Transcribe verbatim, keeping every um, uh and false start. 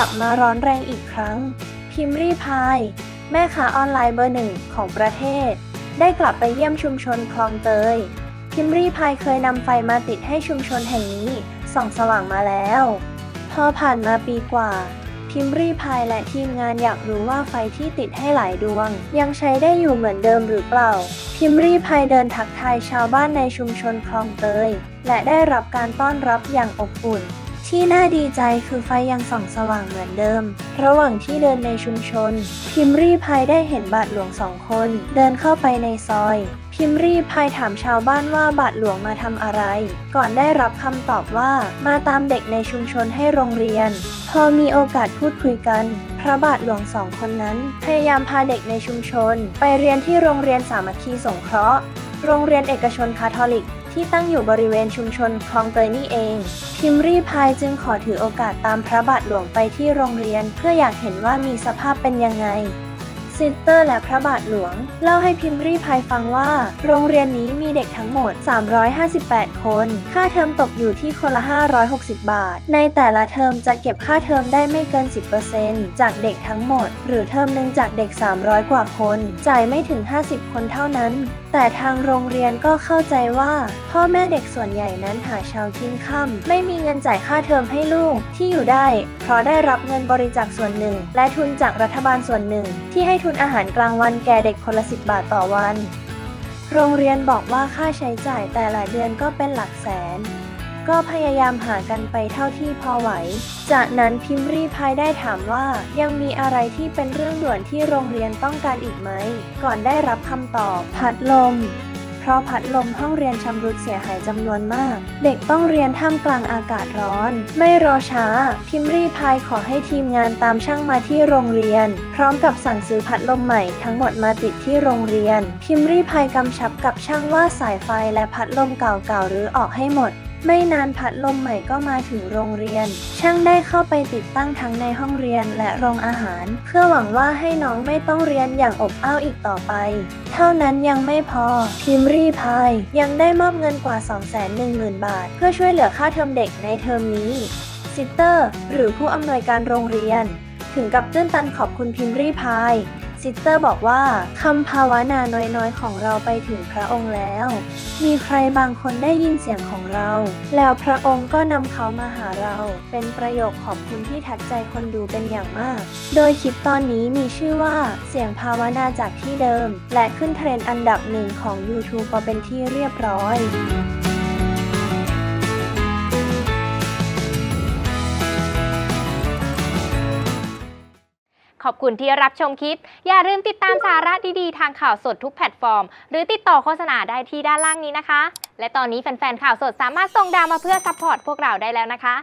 ลับมาร้อนแรงอีกครั้งพิมรี่พายแม่ค้าออนไลน์เบอร์หนึ่งของประเทศได้กลับไปเยี่ยมชุมชนคลองเตยพิมรี่พายเคยนำไฟมาติดให้ชุมชนแห่งนี้ส่องสว่างมาแล้วพอผ่านมาปีกว่าพิมรี่พายและทีมงานอยากรู้ว่าไฟที่ติดให้หลายดวงยังใช้ได้อยู่เหมือนเดิมหรือเปล่าพิมรี่พายเดินทักทายชาวบ้านในชุมชนคลองเตยและได้รับการต้อนรับอย่างอบอุ่นที่น่าดีใจคือไฟยังส่องสว่างเหมือนเดิมระหว่างที่เดินในชุมชนพิมรี่พายได้เห็นบาทหลวงสองคนเดินเข้าไปในซอยพิมรี่พายถามชาวบ้านว่าบาทหลวงมาทำอะไรก่อนได้รับคำตอบว่ามาตามเด็กในชุมชนให้โรงเรียนพอมีโอกาสพูดคุยกันพระบาทหลวงสองคนนั้นพยายามพาเด็กในชุมชนไปเรียนที่โรงเรียนสามัคคีสงเคราะห์โรงเรียนเอกชนคาทอลิกที่ตั้งอยู่บริเวณชุมชนคลองเตยนี่เองพิมรี่พายจึงขอถือโอกาสตามพระบาทหลวงไปที่โรงเรียนเพื่ออยากเห็นว่ามีสภาพเป็นยังไงซิสเตอร์และพระบาทหลวงเล่าให้พิมรี่พายฟังว่าโรงเรียนนี้มีเด็กทั้งหมดสามร้อยห้าสิบแปดคนค่าเทอมตกอยู่ที่คนละห้าร้อยหกสิบบาทในแต่ละเทอมจะเก็บค่าเทอมได้ไม่เกิน สิบเปอร์เซ็นต์ จากเด็กทั้งหมดหรือเทอมหนึ่งจากเด็กสามร้อยกว่าคนจ่ายไม่ถึงห้าสิบคนเท่านั้นแต่ทางโรงเรียนก็เข้าใจว่าพ่อแม่เด็กส่วนใหญ่นั้นหาเช้ากินค่ำไม่มีเงินจ่ายค่าเทอมให้ลูกที่อยู่ได้เพราะได้รับเงินบริจาคส่วนหนึ่งและทุนจากรัฐบาลส่วนหนึ่งที่ให้ทุนอาหารกลางวันแก่เด็กคนละสิบบาทต่อวันโรงเรียนบอกว่าค่าใช้จ่ายแต่ละเดือนก็เป็นหลักแสนก็พยายามหากันไปเท่าที่พอไหวจากนั้นพิมรี่พายได้ถามว่ายังมีอะไรที่เป็นเรื่องด่วนที่โรงเรียนต้องการอีกไหมก่อนได้รับคำตอบพัดลมเพราะพัดลมห้องเรียนชำรุดเสียหายจำนวนมากเด็กต้องเรียนท่ามกลางอากาศร้อนไม่รอช้าพิมรี่พายขอให้ทีมงานตามช่างมาที่โรงเรียนพร้อมกับสั่งซื้อพัดลมใหม่ทั้งหมดมาติดที่โรงเรียนพิมรี่พายกำชับกับช่างว่าสายไฟและพัดลมเก่าๆหรือออกให้หมดไม่นานพัดลมใหม่ก็มาถึงโรงเรียนช่างได้เข้าไปติดตั้งทั้งในห้องเรียนและโรงอาหารเพื่อหวังว่าให้น้องไม่ต้องเรียนอย่างอบอ้าวอีกต่อไปเท่านั้นยังไม่พอพิมรี่พายยังได้มอบเงินกว่า สองแสนหนึ่งหมื่น บาทเพื่อช่วยเหลือค่าเทอมเด็กในเทอมนี้ซิสเตอร์หรือผู้อำนวยการโรงเรียนถึงกับตื้นตันขอบคุณพิมรี่พายซิสเตอร์บอกว่าคำภาวนาน้อยๆของเราไปถึงพระองค์แล้วมีใครบางคนได้ยินเสียงของเราแล้วพระองค์ก็นำเขามาหาเราเป็นประโยคขอบคุณที่ทัดใจคนดูเป็นอย่างมากโดยคลิปตอนนี้มีชื่อว่าเสียงภาวนาจากที่เดิมและขึ้นเทรนด์อันดับหนึ่งของ ยูทูบ พอเป็นที่เรียบร้อยขอบคุณที่รับชมคลิปอย่าลืมติดตามสาระดีๆทางข่าวสดทุกแพลตฟอร์มหรือติดต่อโฆษณาได้ที่ด้านล่างนี้นะคะและตอนนี้แฟนๆข่าวสดสามารถส่งดาวมาเพื่อซัพพอร์ตพวกเราได้แล้วนะคะ